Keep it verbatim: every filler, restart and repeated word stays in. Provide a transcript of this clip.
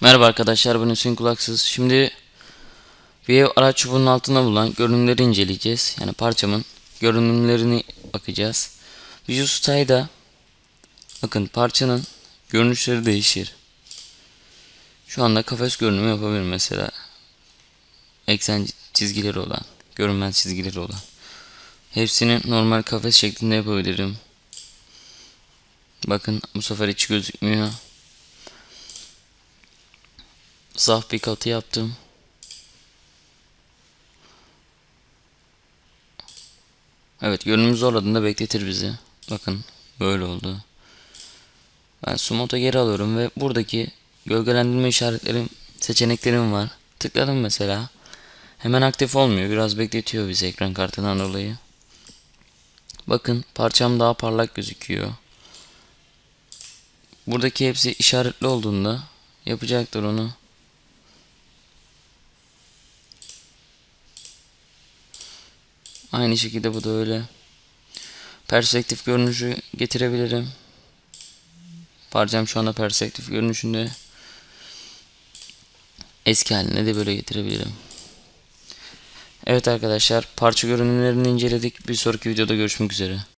Merhaba arkadaşlar, ben Nesin Kulaksız. Şimdi View araç çubuğunun altında bulunan görünümleri inceleyeceğiz. Yani parçamın görünümlerini bakacağız. Visual Studio'da bakın parçanın görünüşleri değişir. Şu anda kafes görünümü yapabilir mesela. Eksen çizgileri olan, görünmez çizgileri olan. Hepsini normal kafes şeklinde yapabilirim. Bakın bu sefer hiç gözükmüyor. Saf bir katı yaptım. Evet, görünümü zorladığında bekletir bizi. Bakın böyle oldu. Ben Smooth'a geri alıyorum ve buradaki gölgelendirme işaretlerim, seçeneklerim var. Tıkladım mesela. Hemen aktif olmuyor. Biraz bekletiyor bizi ekran kartından dolayı. Bakın parçam daha parlak gözüküyor. Buradaki hepsi işaretli olduğunda yapacaktır onu. Aynı şekilde bu da öyle. Perspektif görünüşü getirebilirim. Parçam şu anda perspektif görünüşünde. Eski haline de böyle getirebilirim. Evet arkadaşlar, parça görünümlerini inceledik. Bir sonraki videoda görüşmek üzere.